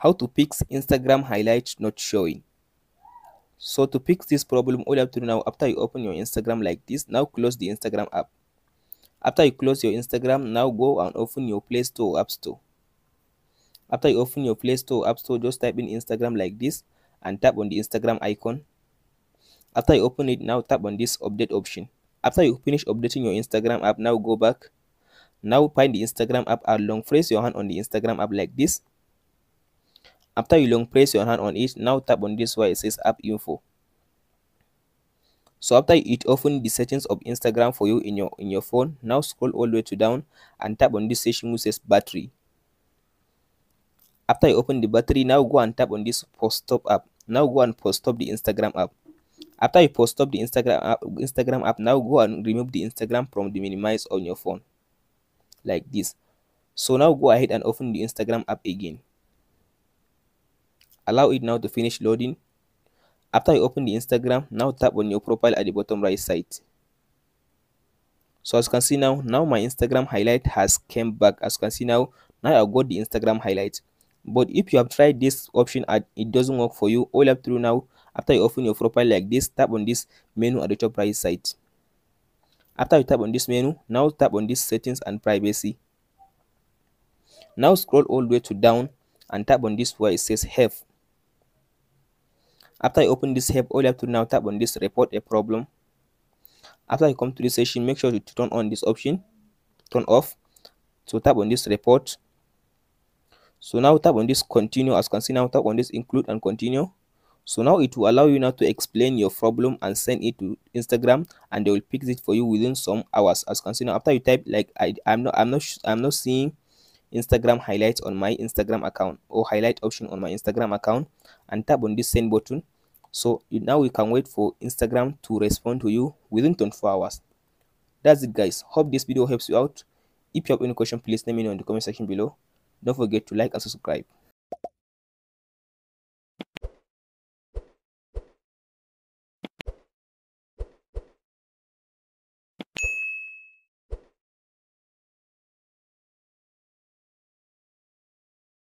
How to fix Instagram highlights not showing. So to fix this problem, all you have to do now, after you open your Instagram like this, now close the Instagram app. After you close your Instagram, now go and open your Play Store or App Store. After you open your Play Store or App Store, just type in Instagram like this and tap on the Instagram icon. After you open it, now tap on this update option. After you finish updating your Instagram app, now go back. Now find the Instagram app and long press your hand on the Instagram app like this. After you long press your hand on it, now tap on this where it says app info. So after it opens the settings of Instagram for you in your phone, now scroll all the way to down and tap on this section which says battery. After you open the battery, now go and tap on this post stop app. Now go and post stop the Instagram app. After you post stop the Instagram app, now go and remove the Instagram from the minimize on your phone. Like this. So now go ahead and open the Instagram app again. Allow it now to finish loading. After you open the Instagram, now tap on your profile at the bottom right side. So as you can see now my Instagram highlight has came back. As you can see now I got the Instagram highlight. But if you have tried this option and it doesn't work for you, all up through now, after you open your profile like this, tap on this menu at the top right side. After you tap on this menu, now tap on this settings and privacy. Now scroll all the way to down and tap on this where it says help. After you open this help, all you have to now tap on this report a problem. After you come to this section, make sure to turn on this option, turn off. So tap on this report. So now tap on this continue. As you can see now, tap on this include and continue. So now it will allow you now to explain your problem and send it to Instagram, and they will fix it for you within some hours. As you can see now, after you type like I'm not seeing Instagram highlights on my Instagram account or highlight option on my Instagram account, and tap on this send button. So now you can wait for Instagram to respond to you within 24 hours. That's it, guys. Hope this video helps you out. If you have any question, please let me know in the comment section below. Don't forget to like and subscribe.